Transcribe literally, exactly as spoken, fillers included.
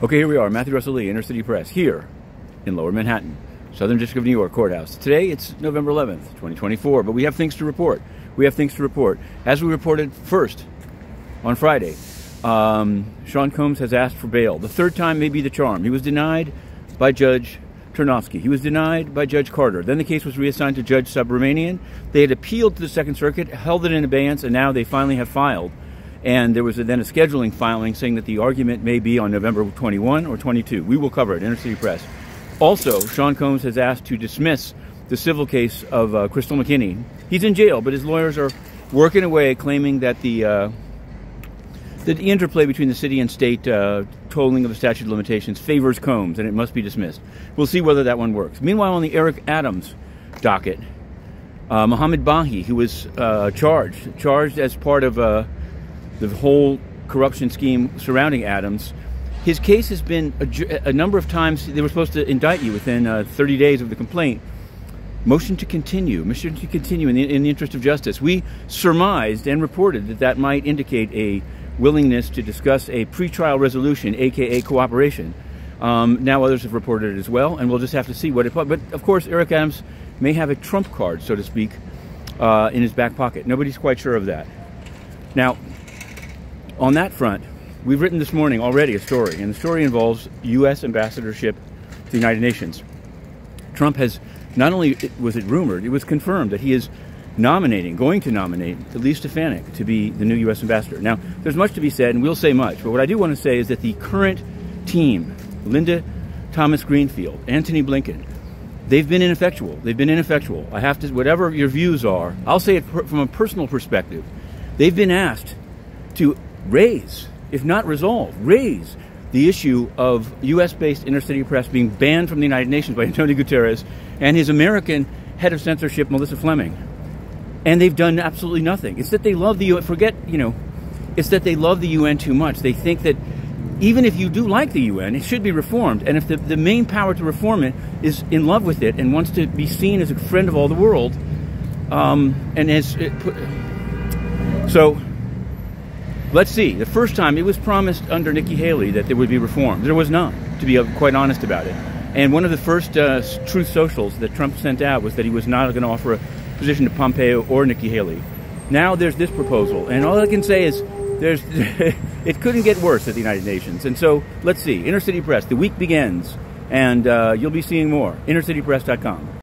Okay, here we are, Matthew Russell Lee, Inner City Press, here in Lower Manhattan, Southern District of New York Courthouse. Today, it's November eleventh, twenty twenty-four, but we have things to report. We have things to report. As we reported first on Friday, um, Sean Combs has asked for bail. The third time may be the charm. He was denied by Judge Ternofsky. He was denied by Judge Carter. Then the case was reassigned to Judge Subramanian. They had appealed to the Second Circuit, held it in abeyance, and now they finally have filed. And there was a, then a scheduling filing saying that the argument may be on November twenty-first or twenty-second. We will cover it, Inner City Press. Also, Sean Combs has asked to dismiss the civil case of uh, Crystal McKinney. He's in jail, but his lawyers are working away, claiming that the uh, the interplay between the city and state uh, tolling of the statute of limitations favors Combs, and it must be dismissed. We'll see whether that one works. Meanwhile, on the Eric Adams docket, uh, Mohamed Bahi, who was uh, charged, charged as part of uh, the whole corruption scheme surrounding Adams, his case has been a, a number of times. They were supposed to indict you within uh, thirty days of the complaint. Motion to continue, motion to continue in the, in the interest of justice. We surmised and reported that that might indicate a willingness to discuss a pretrial resolution, A K A cooperation. Um, now others have reported it as well, and we'll just have to see what it... But of course, Eric Adams may have a trump card, so to speak, uh, in his back pocket. Nobody's quite sure of that. Now, on that front, we've written this morning already a story, and the story involves U S ambassadorship to the United Nations. Trump has, not only was it rumored, it was confirmed that he is nominating, going to nominate Elise Stefanik to be the new U S ambassador. Now, there's much to be said, and we'll say much, but what I do want to say is that the current team, Linda Thomas-Greenfield, Antony Blinken, they've been ineffectual. They've been ineffectual. I have to, whatever your views are, I'll say it from a personal perspective. They've been asked to raise, if not resolve, raise the issue of U S-based Inner City Press being banned from the United Nations by Antonio Guterres and his American head of censorship, Melissa Fleming. And they've done absolutely nothing. It's that they love the U N. Forget, you know, it's that they love the U N too much. They think that even if you do like the U N, it should be reformed. And if the, the main power to reform it is in love with it and wants to be seen as a friend of all the world, um, and as... It put, so... Let's see. The first time, it was promised under Nikki Haley that there would be reform. There was not, to be quite honest about it. And one of the first uh, truth socials that Trump sent out was that he was not going to offer a position to Pompeo or Nikki Haley. Now there's this proposal, and all I can say is there's it couldn't get worse at the United Nations. And so, let's see. Inner City Press. The week begins, and uh, you'll be seeing more. inner city press dot com.